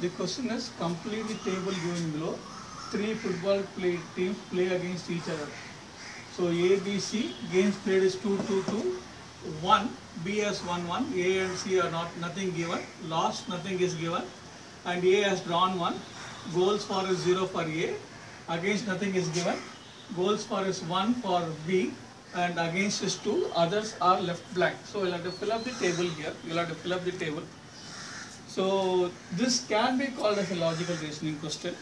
The question is, complete the table given below. Three football teams play against each other. So A, B, C, games played is 2-2-2. 1, B has 1-1. A and C are nothing given. Lost, nothing is given. And A has drawn 1. Goals for is 0 for A. Against nothing is given. Goals for is 1 for B. And against is 2. Others are left blank. So you'll have to fill up the table here. You'll have to fill up the table. So this can be called as a logical reasoning question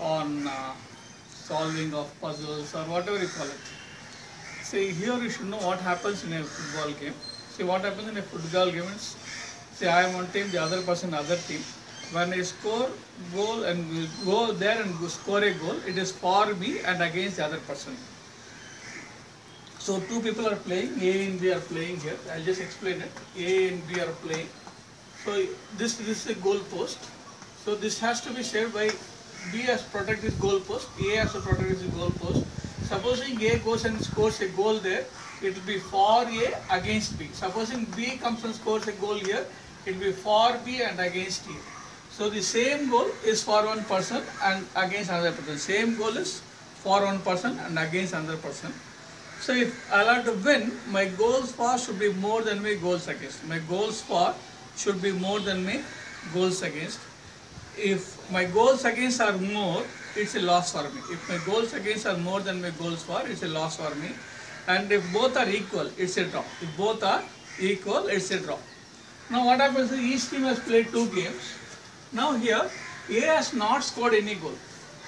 on solving of puzzles or whatever you call it. See, here you should know what happens in a football game. See, what happens in a football game is, say I am one team, the other person other team. When I score goal and will go there and score a goal, it is for me and against the other person. So two people are playing, A and B are playing here. I'll just explain it. A and B are playing. So this is a goal post. So this has to be shared by B has to protect his goal post. A has to protect his goal post. Supposing A goes and scores a goal there, it will be for A against B. Supposing B comes and scores a goal here, it will be for B and against A. So the same goal is for one person and against another person. Same goal is for one person and against another person. So if I have to win, my goals for should be more than my goals against. My goals for should be more than my goals against. If my goals against are more, it's a loss for me. If my goals against are more than my goals for, it's a loss for me. And if both are equal, it's a draw. If both are equal, it's a draw. Now what happens is each team has played 2 games. Now here, A has not scored any goal.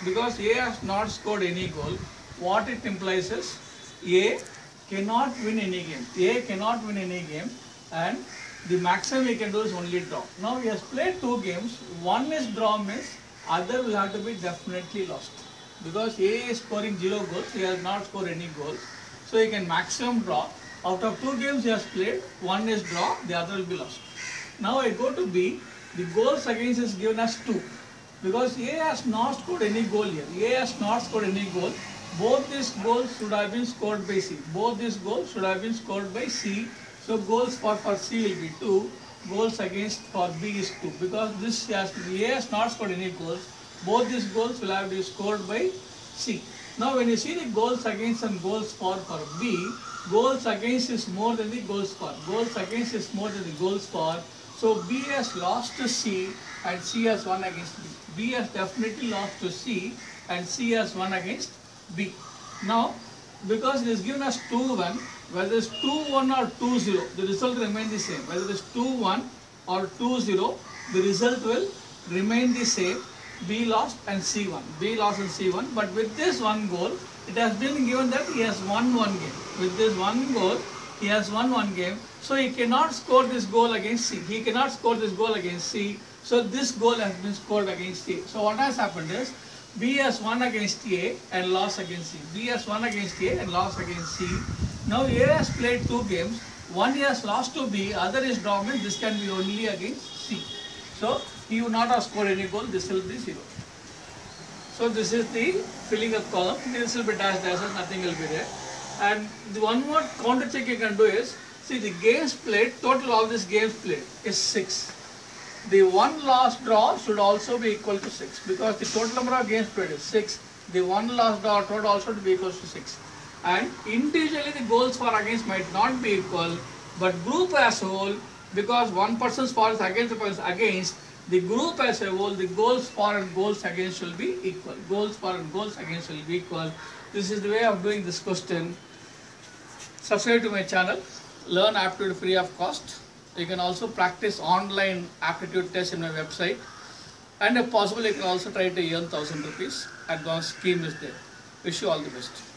Because A has not scored any goal, what it implies is A cannot win any game. A cannot win any game and the maximum we can do is only draw. Now he has played 2 games. One is draw means other will have to be definitely lost. Because A is scoring 0 goals, he has not scored any goals. So he can maximum draw. Out of 2 games he has played, one is draw, the other will be lost. Now I go to B, the goals against is given as 2. Because A has not scored any goal here. A has not scored any goal. Both these goals should have been scored by C. Both these goals should have been scored by C. So goals for C will be 2, goals against for B is 2. Because this A has not scored any goals, both these goals will have to be scored by C. Now when you see the goals against and goals for B, goals against is more than the goals for. Goals against is more than the goals for. So B has lost to C and C has won against B. B has definitely lost to C and C has won against B. Now, because it is given as 2-1, whether it is 2-1 or 2-0, the result remains the same. Whether it is 2-1 or 2-0, the result will remain the same. B lost and C won. B lost and C won. But with this one goal, it has been given that he has won one game. With this one goal, he has won one game. So he cannot score this goal against C. He cannot score this goal against C. So this goal has been scored against A. So what has happened is, B has won against A and lost against C. B has won against A and lost against C. Now A has played 2 games. One he has lost to B, other is drawn. This can be only against C. So he would not have scored any goal. This will be 0. So this is the filling up column. This will be dash, nothing will be there. And the one more counter check you can do is, see the games played, total of these games played is 6. The one loss draw should also be equal to 6 because the total number of games played is 6. The one loss draw total also to be equal to 6. And individually the goals for against might not be equal, but group as a whole, because one person's for is against the person's against, the group as a whole, the goals for and goals against will be equal. Goals for and goals against will be equal. This is the way of doing this question. Subscribe to my channel. Learn aptitude free of cost. You can also practice online aptitude test in my website, and if possible you can also try to earn 1,000 rupees. Advanced scheme is there. Wish you all the best.